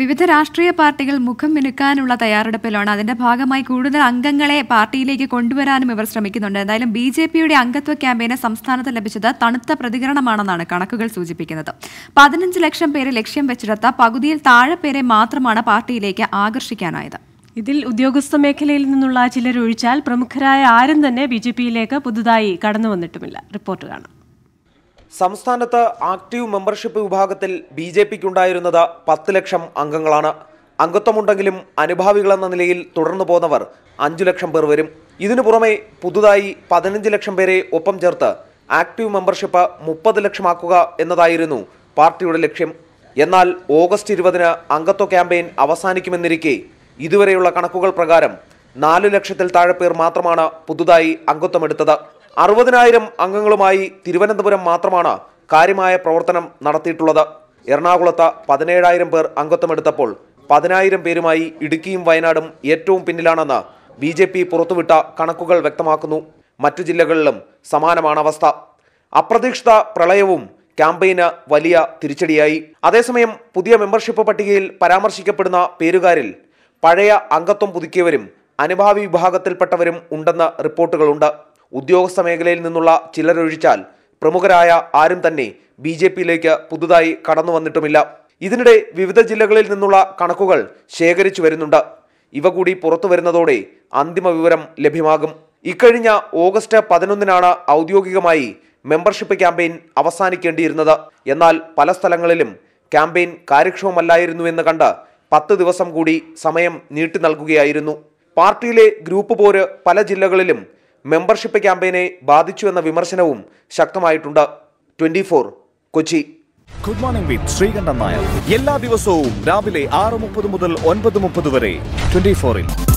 വിവിധ രാഷ്ട്രീയ പാർട്ടികൾ മുഖം മിനുക്കാനുള്ള തയ്യാറെടുപ്പിലാണ്. അതിന്റെ ഭാഗമായി കൂടുതൽ അംഗങ്ങളെ പാർട്ടിയിലേക്ക് കൊണ്ടുവരാനും ഇവർ ശ്രമിക്കുന്നുണ്ട്. എന്തായാലും ബി ജെ പിയുടെ അംഗത്വ ക്യാമ്പയിന് സംസ്ഥാനത്ത് ലഭിച്ചത് തണുത്ത പ്രതികരണമാണെന്നാണ് കണക്കുകൾ സൂചിപ്പിക്കുന്നത്. 15 ലക്ഷം പേരെ ലക്ഷ്യം വെച്ചെടുത്ത പകുതിയിൽ താഴെ പേരെ മാത്രമാണ് പാർട്ടിയിലേക്ക് ആകർഷിക്കാനായത്. ഇതിൽ ഉദ്യോഗസ്ഥ മേഖലയിൽ നിന്നുള്ള ചിലരൊഴിച്ചാൽ പ്രമുഖരായ ആരും തന്നെ ബി ജെ പിയിലേക്ക് പുതുതായി കടന്നു വന്നിട്ടുമില്ല. റിപ്പോർട്ട് കാണാം. സംസ്ഥാനത്ത് ആക്റ്റീവ് മെമ്പർഷിപ്പ് വിഭാഗത്തിൽ ബി ജെ പിക്കുണ്ടായിരുന്നത് 10 ലക്ഷം അംഗങ്ങളാണ്. അംഗത്വമുണ്ടെങ്കിലും അനുഭാവികളെന്ന നിലയിൽ തുടർന്നു പോന്നവർ 5 ലക്ഷം പേർ വരും. ഇതിനു പുറമെ പുതുതായി 15 ലക്ഷം പേരെ ഒപ്പം ചേർത്ത് ആക്റ്റീവ് മെമ്പർഷിപ്പ് 30 ലക്ഷമാക്കുക എന്നതായിരുന്നു പാർട്ടിയുടെ ലക്ഷ്യം. എന്നാൽ ഓഗസ്റ്റ് 20-ന് അംഗത്വ ക്യാമ്പയിൻ അവസാനിക്കുമെന്നിരിക്കെ ഇതുവരെയുള്ള കണക്കുകൾ പ്രകാരം 4 ലക്ഷത്തിൽ താഴെ പേർ മാത്രമാണ് പുതുതായി അംഗത്വമെടുത്തത്. 60,000 അംഗങ്ങളുമായി തിരുവനന്തപുരം മാത്രമാണ് കാര്യമായ പ്രവർത്തനം നടത്തിയിട്ടുള്ളത്. എറണാകുളത്ത് 17,000 പേർ അംഗത്വമെടുത്തപ്പോൾ 10,000 പേരുമായി ഇടുക്കിയും വയനാടും ഏറ്റവും പിന്നിലാണെന്ന് ബി ജെ പി പുറത്തുവിട്ട കണക്കുകൾ വ്യക്തമാക്കുന്നു. മറ്റു ജില്ലകളിലും സമാനമാണ് അവസ്ഥ. അപ്രതീക്ഷിത പ്രളയവും ക്യാമ്പയിന് വലിയ തിരിച്ചടിയായി. അതേസമയം പുതിയ മെമ്പർഷിപ്പ് പട്ടികയിൽ പരാമർശിക്കപ്പെടുന്ന പേരുകാരിൽ പഴയ അംഗത്വം പുതുക്കിയവരും അനുഭാവി വിഭാഗത്തിൽപ്പെട്ടവരും ഉണ്ടെന്ന റിപ്പോർട്ടുകളുണ്ട്. ഉദ്യോഗസ്ഥ മേഖലയിൽ നിന്നുള്ള ചിലരൊഴിച്ചാൽ പ്രമുഖരായ ആരും തന്നെ ബി ജെ പിയിലേക്ക് പുതുതായി കടന്നു വന്നിട്ടുമില്ല. ഇതിനിടെ വിവിധ ജില്ലകളിൽ നിന്നുള്ള കണക്കുകൾ ശേഖരിച്ചു വരുന്നുണ്ട്. ഇവ കൂടി പുറത്തു വരുന്നതോടെ അന്തിമ വിവരം ലഭ്യമാകും. ഇക്കഴിഞ്ഞ ഓഗസ്റ്റ് 11-നാണ് ഔദ്യോഗികമായി മെമ്പർഷിപ്പ് ക്യാമ്പയിൻ അവസാനിക്കേണ്ടിയിരുന്നത്. എന്നാൽ പല സ്ഥലങ്ങളിലും ക്യാമ്പയിൻ കാര്യക്ഷമമല്ലായിരുന്നു എന്ന് കണ്ട് 10 ദിവസം കൂടി സമയം നീട്ടി നൽകുകയായിരുന്നു. പാർട്ടിയിലെ ഗ്രൂപ്പ് പോര് പല ജില്ലകളിലും മെമ്പർഷിപ്പ് ക്യാമ്പയിനെ ബാധിച്ചു എന്ന വിമർശനവും ശക്തമായിട്ടുണ്ട്. 24 Kochi. Good morning with Sreekandan Nair എല്ലാ ദിവസവും രാവിലെ 6:30 മുതൽ 9:30 വരെ 24-ൽ.